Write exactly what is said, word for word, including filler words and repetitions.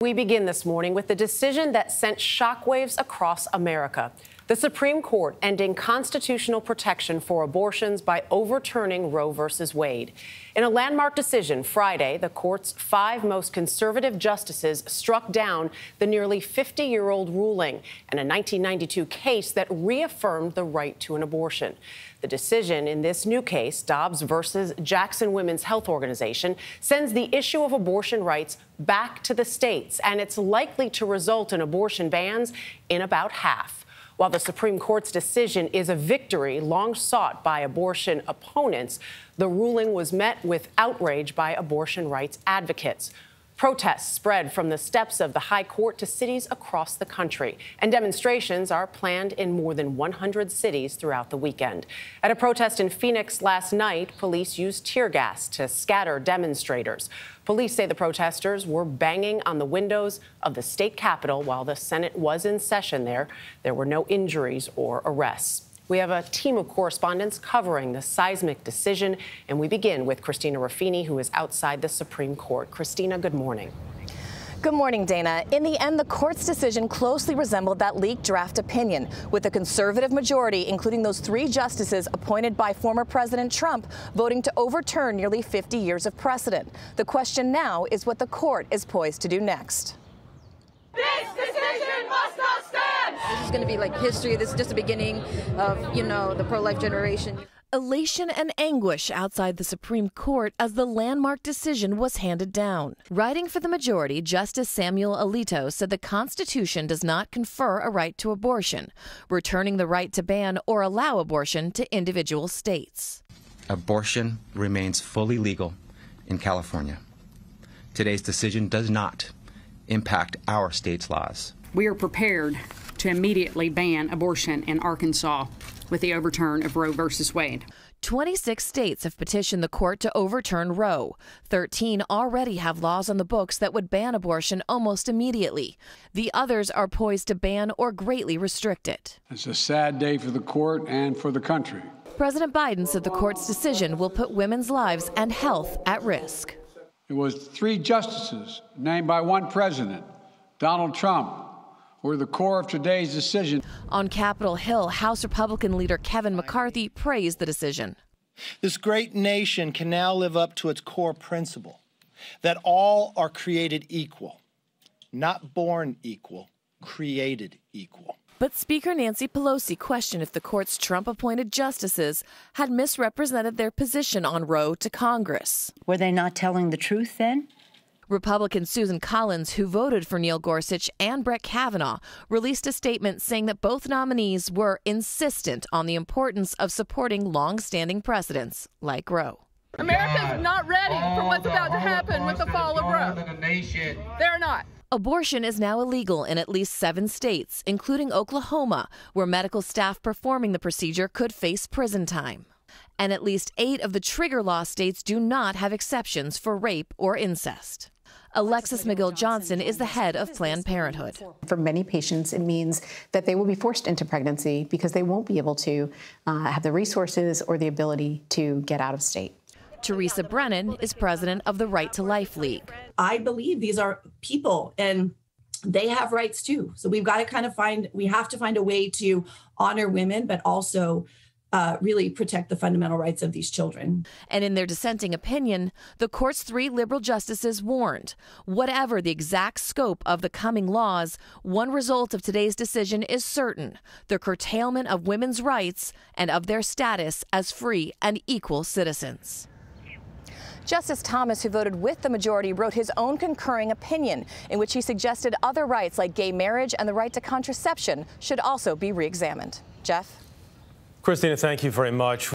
We begin this morning with the decision that sent shockwaves across America. The Supreme Court ending constitutional protection for abortions by overturning Roe versus Wade. In a landmark decision Friday, the court's five most conservative justices struck down the nearly fifty-year-old ruling and a nineteen ninety-two case that reaffirmed the right to an abortion. The decision in this new case, Dobbs versus Jackson Women's Health Organization, sends the issue of abortion rights back to the states, and it's likely to result in abortion bans in about half. While the Supreme Court's decision is a victory long sought by abortion opponents, the ruling was met with outrage by abortion rights advocates. Protests spread from the steps of the high court to cities across the country, and demonstrations are planned in more than one hundred cities throughout the weekend. At a protest in Phoenix last night, police used tear gas to scatter demonstrators. Police say the protesters were banging on the windows of the state capitol while the Senate was in session there. There were no injuries or arrests. We have a team of correspondents covering the seismic decision, and we begin with Christina Ruffini, who is outside the Supreme Court. Christina, good morning. Good morning, Dana. In the end, the court's decision closely resembled that leaked draft opinion, with a conservative majority, including those three justices appointed by former President Trump, voting to overturn nearly fifty years of precedent. The question now is what the court is poised to do next. This decision must not stand! This is going to be like history. This is just the beginning of, you know, the pro-life generation. Elation and anguish outside the Supreme Court as the landmark decision was handed down. Writing for the majority, Justice Samuel Alito said the Constitution does not confer a right to abortion, returning the right to ban or allow abortion to individual states. Abortion remains fully legal in California. Today's decision does not impact our state's laws. We are prepared to immediately ban abortion in Arkansas with the overturn of Roe versus Wade. twenty-six states have petitioned the court to overturn Roe. thirteen already have laws on the books that would ban abortion almost immediately. The others are poised to ban or greatly restrict it. It's a sad day for the court and for the country. President Biden said the court's decision will put women's lives and health at risk. It was three justices named by one president, Donald Trump, were the core of today's decision. On Capitol Hill, House Republican leader Kevin McCarthy praised the decision. This great nation can now live up to its core principle that all are created equal, not born equal, created equal. But Speaker Nancy Pelosi questioned if the court's Trump-appointed justices had misrepresented their position on Roe to Congress. Were they not telling the truth then? Republican Susan Collins, who voted for Neil Gorsuch and Brett Kavanaugh, released a statement saying that both nominees were insistent on the importance of supporting long-standing precedents like Roe. America's not ready for what's about to happen with the fall of Roe. They're not. Abortion is now illegal in at least seven states, including Oklahoma, where medical staff performing the procedure could face prison time. And at least eight of the trigger law states do not have exceptions for rape or incest. Alexis McGill Johnson is the head of Planned Parenthood. For many patients, it means that they will be forced into pregnancy because they won't be able to uh, have the resources or the ability to get out of state. Teresa Brennan is president of the Right to Life League. I believe these are people and they have rights too. So we've got to kind of find, we have to find a way to honor women, but also Uh, really protect the fundamental rights of these children. And in their dissenting opinion, the court's three liberal justices warned, whatever the exact scope of the coming laws, one result of today's decision is certain, the curtailment of women's rights and of their status as free and equal citizens. Justice Thomas, who voted with the majority, wrote his own concurring opinion in which he suggested other rights like gay marriage and the right to contraception should also be re-examined. Jeff? Christina, thank you very much.